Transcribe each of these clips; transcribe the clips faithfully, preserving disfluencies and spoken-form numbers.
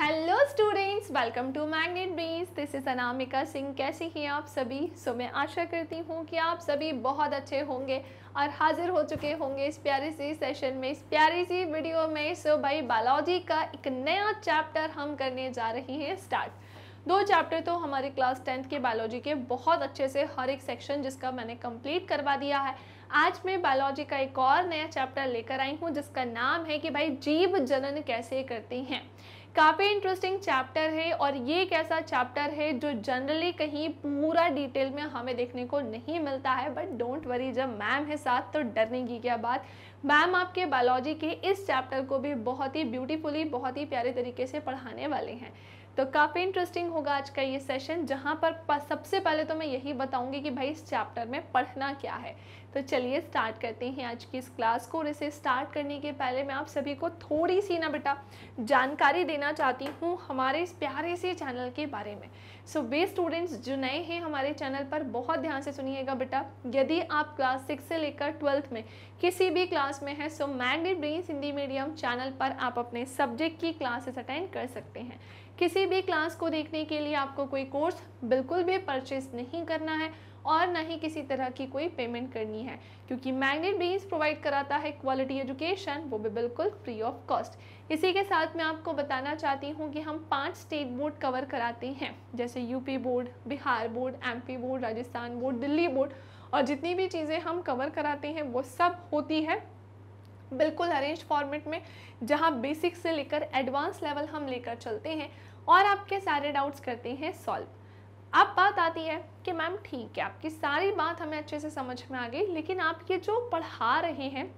Hello students, welcome to Magnet Brains. This is Anamika Singh. कैसे हैं आप सभी? सो so, मैं आशा करती हूँ कि आप सभी बहुत अच्छे होंगे और हाजिर हो चुके होंगे इस प्यारे सी सेशन में, इस प्यारी सी वीडियो में। सो so, भाई बायोलॉजी का एक नया चैप्टर हम करने जा रहे हैं स्टार्ट। दो चैप्टर तो हमारे क्लास टेंथ के बायोलॉजी के बहुत अच्छे से हर एक सेक्शन जिसका मैंने कम्प्लीट करवा दिया है। आज मैं बायोलॉजी का एक और नया चैप्टर लेकर आई हूँ जिसका नाम है कि भाई जीव जनन कैसे करते हैं। काफ़ी इंटरेस्टिंग चैप्टर है और ये एक ऐसा चैप्टर है जो जनरली कहीं पूरा डिटेल में हमें देखने को नहीं मिलता है, बट डोंट वरी, जब मैम है साथ तो डरने की क्या बात। मैम आपके बायोलॉजी के इस चैप्टर को भी बहुत ही ब्यूटीफुली, बहुत ही प्यारे तरीके से पढ़ाने वाले हैं। तो काफ़ी इंटरेस्टिंग होगा आज का ये सेशन, जहाँ पर सबसे पहले तो मैं यही बताऊँगी कि भाई इस चैप्टर में पढ़ना क्या है। तो चलिए स्टार्ट करते हैं आज की इस क्लास को। और इसे स्टार्ट करने के पहले मैं आप सभी को थोड़ी सी ना बेटा जानकारी देना चाहती हूँ हमारे इस प्यारे से चैनल के बारे में। सो वे स्टूडेंट्स जो नए हैं हमारे चैनल पर, बहुत ध्यान से सुनिएगा बेटा। यदि आप क्लास सिक्स से लेकर ट्वेल्थ में किसी भी क्लास में हैं, so Magnet Brains Hindi medium channel पर आप अपने सब्जेक्ट की क्लासेस अटेंड कर सकते हैं। किसी भी क्लास को देखने के लिए आपको कोई कोर्स बिल्कुल भी परचेज नहीं करना है और ना ही किसी तरह की कोई पेमेंट करनी है, क्योंकि मैग्नेट ब्रेन्स प्रोवाइड कराता है क्वालिटी एजुकेशन, वो भी बिल्कुल फ्री ऑफ कॉस्ट। इसी के साथ मैं आपको बताना चाहती हूँ कि हम पांच स्टेट बोर्ड कवर कराते हैं, जैसे UP board, Bihar board, MP board, Rajasthan board, Delhi board, और जितनी भी चीज़ें हम कवर कराते हैं वो सब होती है बिल्कुल अरेंज फॉर्मेट में, जहाँ बेसिक से लेकर एडवांस लेवल हम लेकर चलते हैं और आपके सारे डाउट्स करते हैं सॉल्व। अब बात आती है कि मैम ठीक है, आपकी सारी बात हमें अच्छे से समझ में आ गई, लेकिन आप ये जो पढ़ा रहे हैं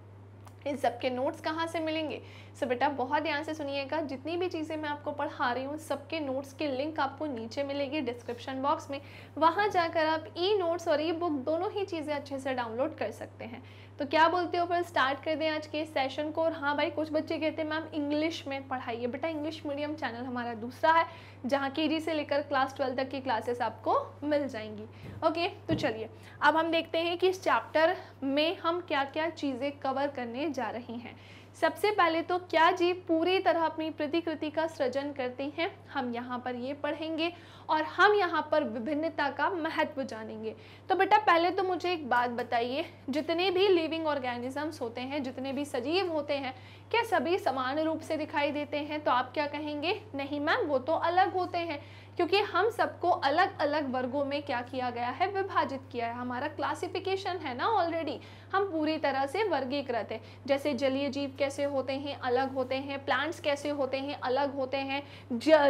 इस सबके नोट्स कहाँ से मिलेंगे? सो बेटा बहुत ध्यान से सुनिएगा, जितनी भी चीज़ें मैं आपको पढ़ा रही हूँ सबके नोट्स के लिंक आपको नीचे मिलेगी डिस्क्रिप्शन बॉक्स में। वहाँ जाकर आप ई नोट्स और ई बुक दोनों ही चीज़ें अच्छे से डाउनलोड कर सकते हैं। तो क्या बोलते हो, फिर स्टार्ट कर दें आज के इस सेशन को। और हाँ भाई, कुछ बच्चे कहते हैं मैम इंग्लिश में पढ़ाइए। बेटा इंग्लिश मीडियम चैनल हमारा दूसरा है, जहाँ के जी से लेकर क्लास ट्वेल्थ तक की क्लासेस आपको मिल जाएंगी। ओके, तो चलिए अब हम देखते हैं कि इस चैप्टर में हम क्या क्या चीज़ें कवर करने जा रही हैं। सबसे पहले तो क्या जीव पूरी तरह अपनी प्रतिकृति का सृजन करते हैं, हम यहाँ पर ये पढ़ेंगे और हम यहाँ पर विभिन्नता का महत्व जानेंगे। तो बेटा पहले तो मुझे एक बात बताइए, जितने भी लिविंग ऑर्गेनिजम्स होते हैं, जितने भी सजीव होते हैं, क्या सभी समान रूप से दिखाई देते हैं? तो आप क्या कहेंगे, नहीं मैम वो तो अलग होते हैं, क्योंकि हम सबको अलग अलग वर्गों में क्या किया गया है, विभाजित किया है। हमारा क्लासिफिकेशन है ना, ऑलरेडी हम पूरी तरह से वर्गीकृत है। जैसे जलीय जीव कैसे होते हैं, अलग होते हैं, प्लांट्स कैसे होते हैं, अलग होते हैं,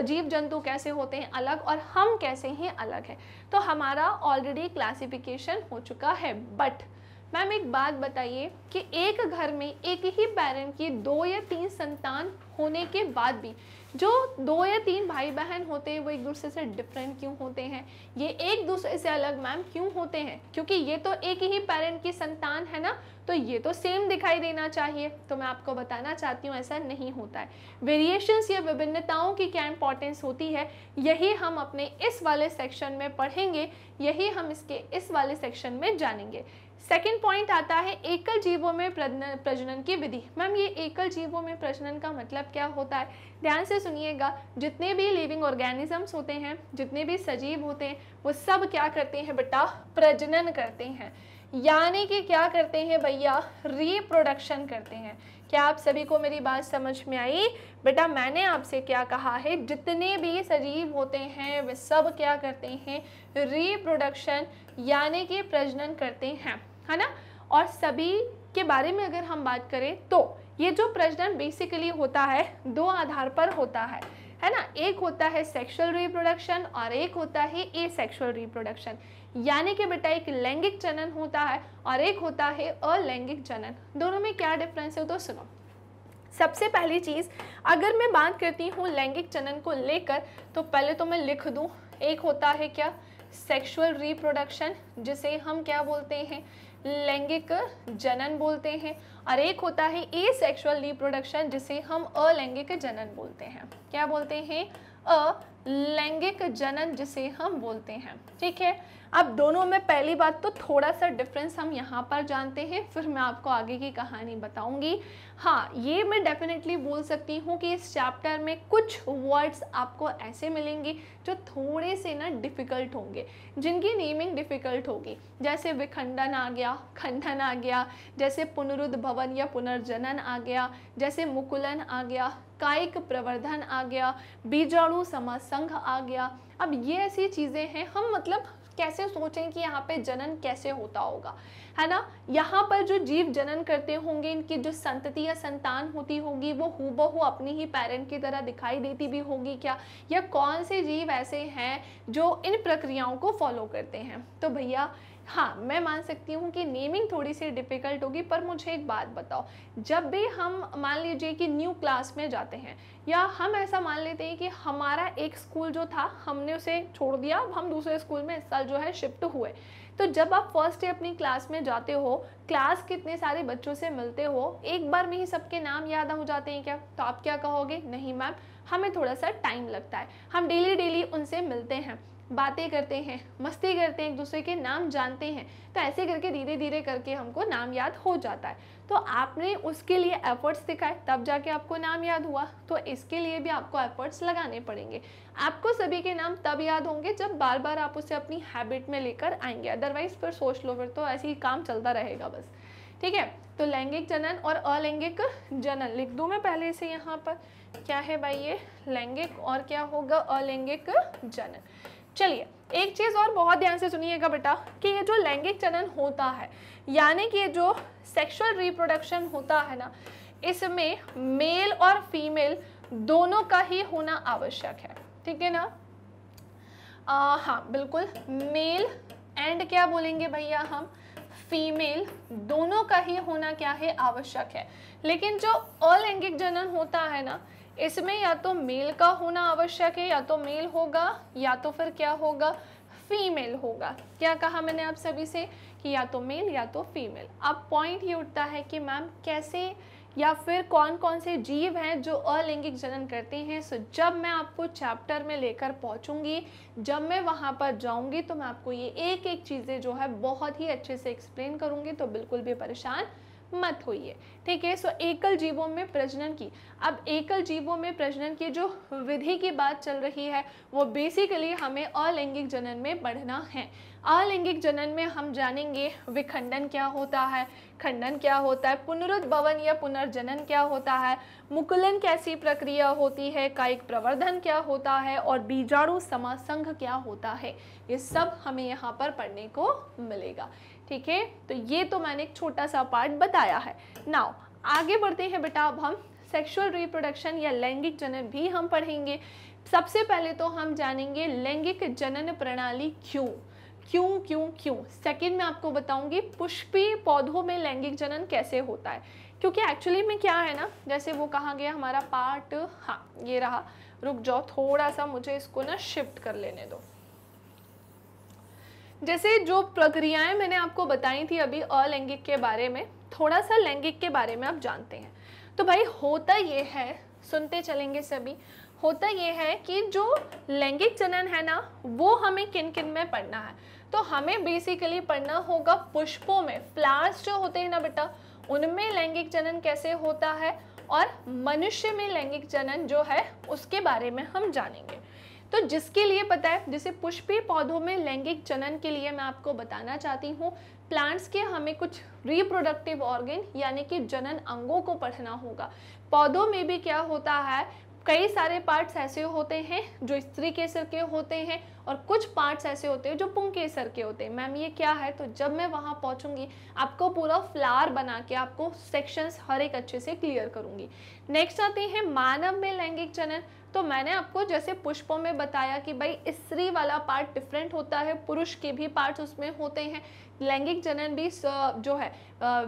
जीव जंतु कैसे होते हैं, अलग, और हम कैसे हैं, अलग है। तो हमारा ऑलरेडी क्लासिफिकेशन हो चुका है। बट मैम एक बात बताइए कि एक घर में एक ही पेरेंट की दो या तीन संतान होने के बाद भी जो दो या तीन भाई बहन होते हैं वो एक दूसरे से डिफरेंट क्यों होते हैं, ये एक दूसरे से अलग मैम क्यों होते हैं? क्योंकि ये तो एक ही पेरेंट की संतान है ना, तो ये तो सेम दिखाई देना चाहिए। तो मैं आपको बताना चाहती हूँ ऐसा नहीं होता है। वेरिएशंस या विभिन्नताओं की क्या इंपॉर्टेंस होती है, यही हम अपने इस वाले सेक्शन में पढ़ेंगे, यही हम इसके इस वाले सेक्शन में जानेंगे। सेकेंड पॉइंट आता है एकल जीवों में प्रजनन की विधि। मैम ये एकल जीवों में प्रजनन का मतलब क्या होता है? ध्यान से सुनिएगा, जितने भी लिविंग ऑर्गेनिजम्स होते हैं, जितने भी सजीव होते हैं, वो सब क्या करते हैं बेटा, प्रजनन करते हैं, यानी कि क्या करते हैं भैया, रिप्रोडक्शन करते हैं। क्या आप सभी को मेरी बात समझ में आई? बेटा मैंने आपसे क्या कहा है, जितने भी सजीव होते हैं वे सब क्या करते हैं, रिप्रोडक्शन यानी कि प्रजनन करते हैं, है ना। और सभी के बारे में अगर हम बात करें तो ये जो प्रजनन बेसिकली होता है दो आधार पर होता है, है ना। एक होता है सेक्सुअल रिप्रोडक्शन और एक होता है एसेक्सुअल रिप्रोडक्शन, यानी कि बेटा एक लैंगिक जनन होता है और एक होता है अलैंगिक जनन। दोनों में क्या डिफरेंस है तो सुनो। सबसे पहली चीज़ अगर मैं बात करती हूँ लैंगिक जनन को लेकर, तो पहले तो मैं लिख दूँ, एक होता है क्या सेक्सुअल रिप्रोडक्शन, जिसे हम क्या बोलते हैं, लैंगिक जनन बोलते हैं, और एक होता है एसेक्सुअल रिप्रोडक्शन जिसे हम अलैंगिक जनन बोलते हैं। क्या बोलते हैं? अलैंगिक जनन जिसे हम बोलते हैं। ठीक है, अब दोनों में पहली बात तो थोड़ा सा डिफरेंस हम यहाँ पर जानते हैं, फिर मैं आपको आगे की कहानी बताऊंगी। हाँ, ये मैं डेफिनेटली बोल सकती हूँ कि इस चैप्टर में कुछ वर्ड्स आपको ऐसे मिलेंगे जो थोड़े से ना डिफ़िकल्ट होंगे, जिनकी नेमिंग डिफ़िकल्ट होगी, जैसे विखंडन आ गया, खंडन आ गया, जैसे पुनरुद्भवन या पुनर्जनन आ गया, जैसे मुकुलन आ गया, कायिक प्रवर्धन आ गया, बीजाणु समासंघ आ गया। अब ये ऐसी चीज़ें हैं, हम मतलब कैसे सोचें कि यहाँ पे जनन कैसे होता होगा, है ना। यहाँ पर जो जीव जनन करते होंगे, इनकी जो संतति या संतान होती होगी वो हूबहू अपनी ही पेरेंट की तरह दिखाई देती भी होगी क्या, या कौन से जीव ऐसे हैं जो इन प्रक्रियाओं को फॉलो करते हैं। तो भैया हाँ, मैं मान सकती हूँ कि नेमिंग थोड़ी सी डिफ़िकल्ट होगी, पर मुझे एक बात बताओ, जब भी हम मान लीजिए कि न्यू क्लास में जाते हैं, या हम ऐसा मान लेते हैं कि हमारा एक स्कूल जो था हमने उसे छोड़ दिया, हम दूसरे स्कूल में इस साल जो है शिफ्ट हुए, तो जब आप फर्स्ट डे अपनी क्लास में जाते हो, क्लास कितने सारे बच्चों से मिलते हो, एक बार में ही सबके नाम याद हो जाते हैं क्या? तो आप क्या कहोगे? नहीं मैम, हमें थोड़ा सा टाइम लगता है, हम डेली डेली उनसे मिलते हैं, बातें करते हैं, मस्ती करते हैं, एक दूसरे के नाम जानते हैं, तो ऐसे करके धीरे धीरे करके हमको नाम याद हो जाता है। तो आपने उसके लिए एफर्ट्स दिखाए तब जाके आपको नाम याद हुआ, तो इसके लिए भी आपको एफर्ट्स लगाने पड़ेंगे। आपको सभी के नाम तब याद होंगे जब बार बार आप उसे अपनी हैबिट में लेकर आएंगे, अदरवाइज फिर सोच लो, फिर तो ऐसे ही काम चलता रहेगा बस। ठीक है, तो लैंगिक जनन और अलैंगिक जनन लिख दूँ मैं पहले से यहाँ पर, क्या है भाई ये लैंगिक और क्या होगा अलैंगिक जनन। चलिए, एक चीज़ और बहुत ध्यान से सुनिएगा बेटा, कि ये जो लैंगिक जनन होता है, यानी कि ये जो सेक्सुअल रिप्रोडक्शन होता है ना, इसमें मेल और फीमेल दोनों का ही होना आवश्यक है। ठीक है ना, आ, हाँ बिल्कुल, मेल एंड क्या बोलेंगे भैया हम, फीमेल, दोनों का ही होना क्या है, आवश्यक है। लेकिन जो अलैंगिक जनन होता है ना, इसमें या तो मेल का होना आवश्यक है, या तो मेल होगा, या तो फिर क्या होगा, फीमेल होगा। क्या कहा मैंने आप सभी से कि या तो मेल या तो फीमेल। अब पॉइंट ये उठता है कि मैम कैसे या फिर कौन कौन से जीव हैं जो अलैंगिक जनन करते हैं। सो जब मैं आपको चैप्टर में लेकर पहुंचूंगी, जब मैं वहां पर जाऊंगी, तो मैं आपको ये एक एक चीज़ें जो है बहुत ही अच्छे से एक्सप्लेन करूंगी, तो बिल्कुल भी परेशान मत होइए। ठीक है, सो एकल जीवों में प्रजनन की, अब एकल जीवों में प्रजनन की जो विधि की बात चल रही है, वो बेसिकली हमें अलैंगिक जनन में पढ़ना है। अलैंगिक जनन में हम जानेंगे विखंडन क्या होता है, खंडन क्या होता है, पुनरुद्भवन या पुनर्जनन क्या होता है, मुकुलन कैसी प्रक्रिया होती है, कायिक प्रवर्धन क्या होता है, और बीजाणु समासंघ क्या होता है। ये सब हमें यहाँ पर पढ़ने को मिलेगा। ठीक है, तो ये तो मैंने एक छोटा सा पार्ट बताया है। नाउ आगे बढ़ते हैं बेटा, अब हम सेक्सुअल रिप्रोडक्शन या लैंगिक जनन भी हम पढ़ेंगे। सबसे पहले तो हम जानेंगे लैंगिक जनन प्रणाली क्यों क्यों क्यों क्यों सेकेंड में आपको बताऊंगी पुष्पीय पौधों में लैंगिक जनन कैसे होता है, क्योंकि एक्चुअली में क्या है ना, जैसे वो कहाँ गया हमारा पार्ट, हाँ ये रहा, रुक जाओ थोड़ा सा, मुझे इसको ना शिफ्ट कर लेने दो। जैसे जो प्रक्रियाएं मैंने आपको बताई थी अभी अलैंगिक के बारे में, थोड़ा सा लैंगिक के बारे में आप जानते हैं। तो भाई होता ये है, सुनते चलेंगे सभी, होता ये है कि जो लैंगिक जनन है ना, वो हमें किन किन में पढ़ना है। तो हमें बेसिकली पढ़ना होगा पुष्पों में, फ्लावर्स जो होते हैं ना बेटा, उनमें लैंगिक जनन कैसे होता है, और मनुष्य में लैंगिक जनन जो है उसके बारे में हम जानेंगे। तो जिसके लिए पता है, जैसे पुष्पीय पौधों में लैंगिक जनन के लिए मैं आपको बताना चाहती हूँ, प्लांट्स के हमें कुछ रिप्रोडक्टिव ऑर्गेन यानी कि जनन अंगों को पढ़ना होगा। पौधों में भी क्या होता है, कई सारे पार्ट्स ऐसे होते हैं जो स्त्री केसर के होते हैं, और कुछ पार्ट्स ऐसे होते हैं जो पुंकेसर के होते हैं। मैम ये क्या है, तो जब मैं वहाँ पहुँचूंगी आपको पूरा फ्लावर बना के आपको सेक्शंस हर एक अच्छे से क्लियर करूँगी। नेक्स्ट आते हैं मानव में लैंगिक जनन। तो मैंने आपको जैसे पुष्पों में बताया कि भाई स्त्री वाला पार्ट डिफरेंट होता है, पुरुष के भी पार्ट्स उसमें होते हैं। लैंगिक जनन भी जो है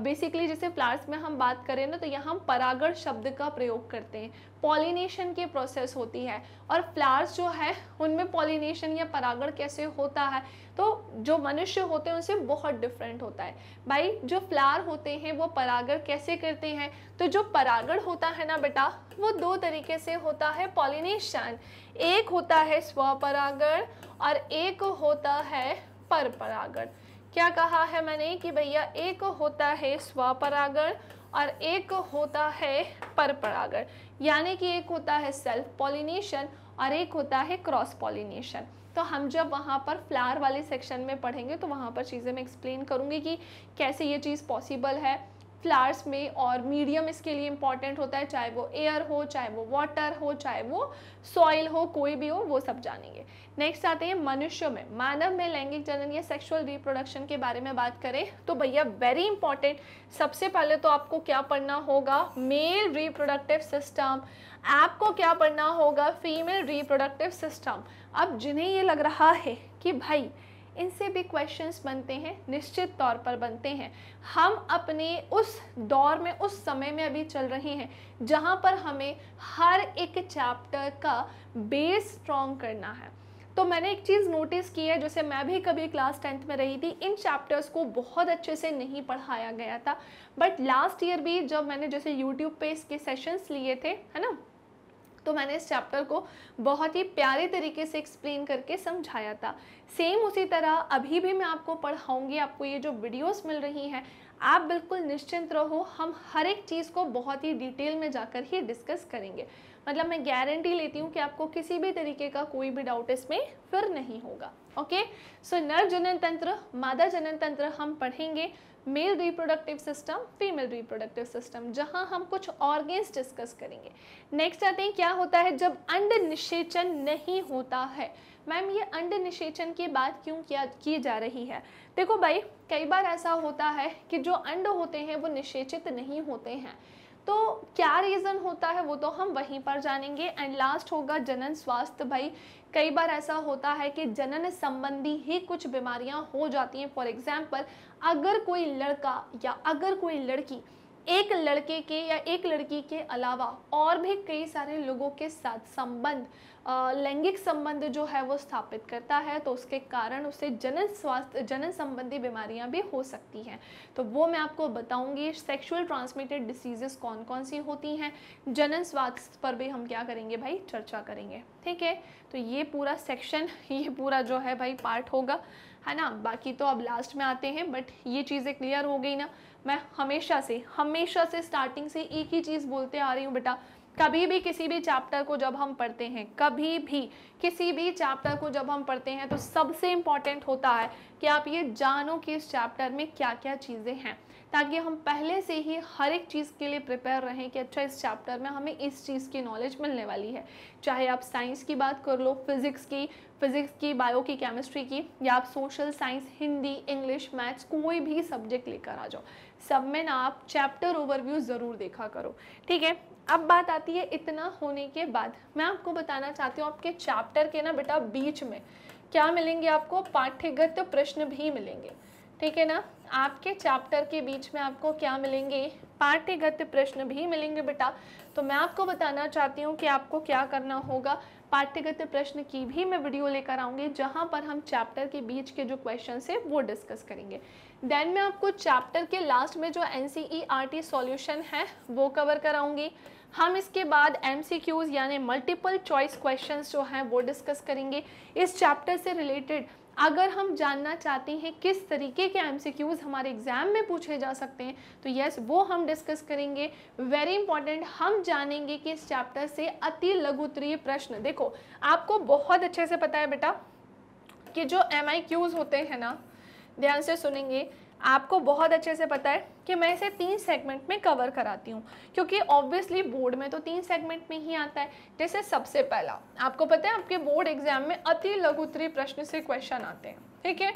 बेसिकली, जैसे फ्लावर्स में हम बात करें ना, तो यहाँ हम परागण शब्द का प्रयोग करते हैं, पॉलिनेशन की प्रोसेस होती है, और फ्लावर्स जो है उनमें पॉलिनेशन या परागण कैसे होता है, तो जो मनुष्य होते हैं उनसे बहुत डिफरेंट होता है। भाई जो फ्लावर होते हैं वो परागण कैसे करते हैं, तो जो परागण होता है ना बेटा वो दो तरीके से होता है पॉलिनेशन, एक होता है स्वपरागण और एक होता है परपरागण। क्या कहा है मैंने कि भैया एक होता है स्वपरागण और एक होता है परपरागण, यानी कि एक होता है सेल्फ पॉलिनेशन और एक होता है क्रॉस पॉलिनेशन। तो हम जब वहाँ पर फ्लावर वाले सेक्शन में पढ़ेंगे तो वहाँ पर चीज़ें मैं एक्सप्लेन करूँगी कि कैसे ये चीज़ पॉसिबल है फ्लावर्स में, और मीडियम इसके लिए इम्पॉर्टेंट होता है, चाहे वो एयर हो, चाहे वो वाटर हो, चाहे वो सॉइल हो, कोई भी हो, वो सब जानेंगे। नेक्स्ट आते हैं मनुष्यों में, मानव में लैंगिक जनन या सेक्सुअल रिप्रोडक्शन के बारे में बात करें तो भैया वेरी इंपॉर्टेंट, सबसे पहले तो आपको क्या पढ़ना होगा मेल रिप्रोडक्टिव सिस्टम, आपको क्या पढ़ना होगा फीमेल रिप्रोडक्टिव सिस्टम। अब जिन्हें ये लग रहा है कि भाई इनसे भी क्वेश्चंस बनते हैं, निश्चित तौर पर बनते हैं, हम अपने उस दौर में उस समय में अभी चल रहे हैं जहां पर हमें हर एक चैप्टर का बेस स्ट्रॉन्ग करना है। तो मैंने एक चीज़ नोटिस की है, जैसे मैं भी कभी क्लास टेंथ में रही थी, इन चैप्टर्स को बहुत अच्छे से नहीं पढ़ाया गया था, बट लास्ट ईयर भी जब मैंने जैसे यूट्यूब पे इसके सेशंस लिए थे है ना, तो मैंने इस चैप्टर को बहुत ही प्यारे तरीके से एक्सप्लेन करके समझाया था। सेम उसी तरह अभी भी मैं आपको पढ़ाऊंगी, आपको ये जो वीडियोस मिल रही हैं आप बिल्कुल निश्चिंत रहो, हम हर एक चीज़ को बहुत ही डिटेल में जाकर ही डिस्कस करेंगे। मतलब मैं गारंटी लेती हूँ कि आपको किसी भी तरीके का कोई भी डाउट इसमें फिर नहीं होगा। ओके, सो नर जनन तंत्र, मादा जनन तंत्र हम पढ़ेंगे, male reproductive system, female reproductive system, जहां हम कुछ ऑर्गेन्स डिस्कस करेंगे। नेक्स्ट आते हैं क्या होता है जब अंड निषेचन नहीं होता है। मैम ये अंड निषेचन की बात क्यों किया की जा रही है? देखो भाई कई बार ऐसा होता है कि जो अंड होते हैं वो निषेचित नहीं होते हैं, तो क्या रीज़न होता है वो तो हम वहीं पर जानेंगे। एंड लास्ट होगा जनन स्वास्थ्य। भाई कई बार ऐसा होता है कि जनन संबंधी ही कुछ बीमारियां हो जाती हैं। फॉर एग्जांपल अगर कोई लड़का या अगर कोई लड़की एक लड़के के या एक लड़की के अलावा और भी कई सारे लोगों के साथ संबंध, लैंगिक संबंध जो है वो स्थापित करता है, तो उसके कारण उसे जनन स्वास्थ्य जनन संबंधी बीमारियां भी हो सकती हैं। तो वो मैं आपको बताऊंगी। सेक्सुअल ट्रांसमिटेड डिसीजेस कौन कौन सी होती हैं, जनन स्वास्थ्य पर भी हम क्या करेंगे भाई, चर्चा करेंगे। ठीक है, तो ये पूरा सेक्शन, ये पूरा जो है भाई पार्ट होगा, है ना। बाकी तो अब लास्ट में आते हैं, बट ये चीज़ें क्लियर हो गई ना। मैं हमेशा से हमेशा से स्टार्टिंग से एक ही चीज़ बोलते आ रही हूँ बेटा, कभी भी किसी भी चैप्टर को जब हम पढ़ते हैं, कभी भी किसी भी चैप्टर को जब हम पढ़ते हैं तो सबसे इम्पॉर्टेंट होता है कि आप ये जानो कि इस चैप्टर में क्या क्या चीज़ें हैं, ताकि हम पहले से ही हर एक चीज़ के लिए प्रिपेयर रहें कि अच्छा इस चैप्टर में हमें इस चीज़ की नॉलेज मिलने वाली है। चाहे आप साइंस की बात कर लो, फिज़िक्स की फिज़िक्स की बायो की, केमिस्ट्री की, या आप social science, Hindi, English, maths, कोई भी सब्जेक्ट लेकर आ जाओ, सब में ना आप चैप्टर ओवरव्यू ज़रूर देखा करो। ठीक है, अब बात आती है इतना होने के बाद मैं आपको बताना चाहती हूँ आपके चैप्टर के ना बेटा बीच में क्या मिलेंगे, आपको पाठ्यगत प्रश्न भी मिलेंगे। ठीक है ना, आपके चैप्टर के बीच में आपको क्या मिलेंगे, पाठ्यगत प्रश्न भी मिलेंगे बेटा। तो मैं आपको बताना चाहती हूँ कि आपको क्या करना होगा। पाठ्यगत प्रश्न की भी मैं वीडियो लेकर आऊँगी जहाँ पर हम चैप्टर के बीच के जो क्वेश्चंस हैं वो डिस्कस करेंगे। देन मैं आपको चैप्टर के लास्ट में जो N C E R T solution है वो कवर कराऊँगी। हम इसके बाद एम सी क्यूज़ यानी मल्टीपल चॉइस क्वेश्चंस जो हैं वो डिस्कस करेंगे। इस चैप्टर से रिलेटेड अगर हम जानना चाहते हैं किस तरीके के एम सी क्यूज़ हमारे एग्ज़ाम में पूछे जा सकते हैं, तो यस वो हम डिस्कस करेंगे। वेरी इंपॉर्टेंट, हम जानेंगे कि इस चैप्टर से अति लघुत्तरीय प्रश्न, देखो आपको बहुत अच्छे से पता है बेटा कि जो एम आई क्यूज़ होते हैं ना, ध्यान से सुनेंगे, आपको बहुत अच्छे से पता है कि मैं इसे तीन सेगमेंट में कवर कराती हूँ, क्योंकि ऑब्वियसली बोर्ड में तो तीन सेगमेंट में ही आता है। जैसे सबसे पहला आपको पता है आपके बोर्ड एग्जाम में अति लघु उत्तरीय प्रश्न से क्वेश्चन आते हैं। ठीक है,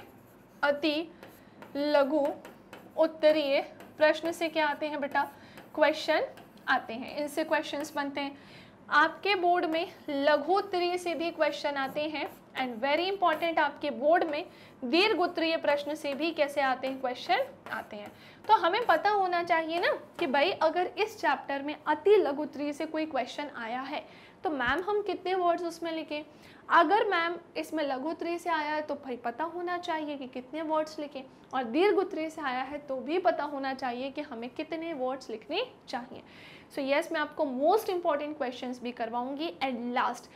अति लघु उत्तरीय प्रश्न से क्या आते हैं बेटा, क्वेश्चन आते हैं, इनसे क्वेश्चंस बनते हैं। आपके बोर्ड में लघु उत्तरीय से भी क्वेश्चन आते हैं। एंड वेरी इंपॉर्टेंट, आपके बोर्ड में दीर्घ उत्तरीय प्रश्न से भी कैसे आते हैं, क्वेश्चन आते हैं। तो हमें पता होना चाहिए ना कि भाई अगर इस चैप्टर में अति लघु उत्तरीय से कोई क्वेश्चन आया है तो मैम हम कितने वर्ड्स उसमें लिखें। अगर मैम इसमें लघु उत्तरीय से आया है तो भाई पता होना चाहिए कि कितने वर्ड्स लिखें, और दीर्घ उत्तरीय से आया है तो भी पता होना चाहिए कि हमें कितने वर्ड्स लिखने चाहिए। सो यस मैं आपको मोस्ट इंपॉर्टेंट क्वेश्चंस भी करवाऊंगी एट लास्ट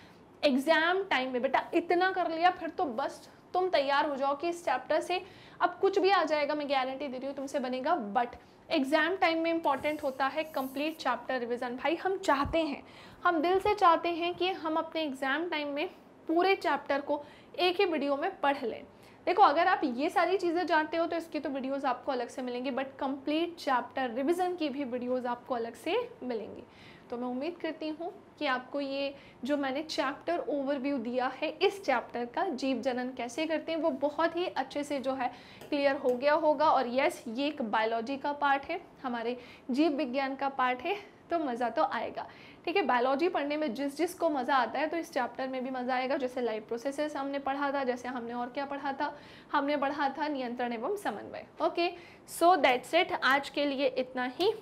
एग्जाम टाइम में। बेटा इतना कर लिया फिर तो बस तुम तैयार हो जाओ कि इस चैप्टर से अब कुछ भी आ जाएगा, मैं गारंटी दे रही हूँ तुमसे बनेगा। बट एग्ज़ाम टाइम में इम्पॉर्टेंट होता है कंप्लीट चैप्टर रिवीजन। भाई हम चाहते हैं, हम दिल से चाहते हैं कि हम अपने एग्ज़ाम टाइम में पूरे चैप्टर को एक ही वीडियो में पढ़ लें। देखो अगर आप ये सारी चीज़ें जानते हो तो इसकी तो वीडियोस आपको अलग से मिलेंगी, बट कंप्लीट चैप्टर रिवीजन की भी वीडियोस आपको अलग से मिलेंगी। तो मैं उम्मीद करती हूँ कि आपको ये जो मैंने चैप्टर ओवरव्यू दिया है इस चैप्टर का जीव जनन कैसे करते हैं वो बहुत ही अच्छे से जो है क्लियर हो गया होगा। और यस ये एक बायोलॉजी का पार्ट है, हमारे जीव विज्ञान का पार्ट है, तो मज़ा तो आएगा। ठीक है, बायोलॉजी पढ़ने में जिस जिस को मज़ा आता है तो इस चैप्टर में भी मज़ा आएगा। जैसे लाइव प्रोसेसेस हमने पढ़ा था, जैसे हमने और क्या पढ़ा था, हमने पढ़ा था नियंत्रण एवं समन्वय। ओके सो दैट्स इट, आज के लिए इतना ही।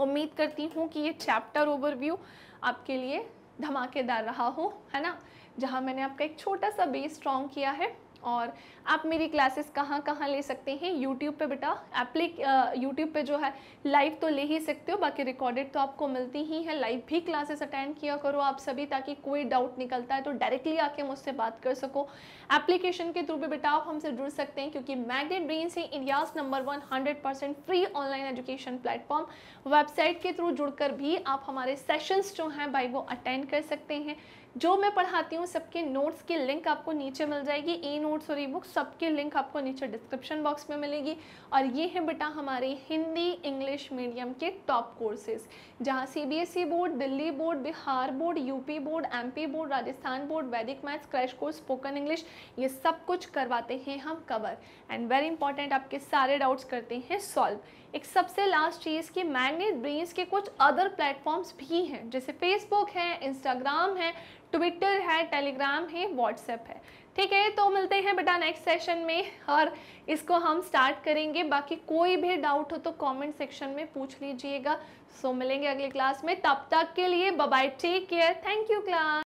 उम्मीद करती हूँ कि ये चैप्टर ओवरव्यू आपके लिए धमाकेदार रहा हो, है ना, जहाँ मैंने आपका एक छोटा सा बेस स्ट्रॉन्ग किया है। और आप मेरी क्लासेस कहाँ कहाँ ले सकते हैं? यूट्यूब पे बेटा, एप्लिक यूट्यूब पे जो है लाइव तो ले ही सकते हो, बाकी रिकॉर्डेड तो आपको मिलती ही है। लाइव भी क्लासेस अटेंड किया करो आप सभी, ताकि कोई डाउट निकलता है तो डायरेक्टली आके मुझसे बात कर सको। एप्लीकेशन के थ्रू भी बेटा आप हमसे जुड़ सकते हैं, क्योंकि मैग्नेट ब्रेन्स है India's number one hundred percent free online education platform. Website के थ्रू जुड़कर भी आप हमारे सेशंस जो हैं भाई वो अटेंड कर सकते हैं। जो मैं पढ़ाती हूँ सबके नोट्स की लिंक आपको नीचे मिल जाएगी, ई नोट्स और ई बुक सबके लिंक आपको नीचे डिस्क्रिप्शन बॉक्स में मिलेगी। और ये है बेटा हमारे हिंदी इंग्लिश मीडियम के टॉप कोर्सेज, जहाँ CBSE board, Delhi board, Bihar board, UP board, MP board, Rajasthan board, वैदिक maths, crash course, spoken English, ये सब कुछ करवाते हैं हम कवर। एंड वेरी इंपॉर्टेंट आपके सारे डाउट्स करते हैं सॉल्व। एक सबसे लास्ट चीज़ कि मैग्नेट ब्रेन्स के कुछ अदर प्लेटफॉर्म्स भी हैं, जैसे फेसबुक है, इंस्टाग्राम है, ट्विटर है, टेलीग्राम है, व्हाट्सएप है। ठीक है, तो मिलते हैं बेटा नेक्स्ट सेशन में और इसको हम स्टार्ट करेंगे। बाकी कोई भी डाउट हो तो कमेंट सेक्शन में पूछ लीजिएगा। सो मिलेंगे अगली क्लास में, तब तक के लिए bye bye, take care, thank you class.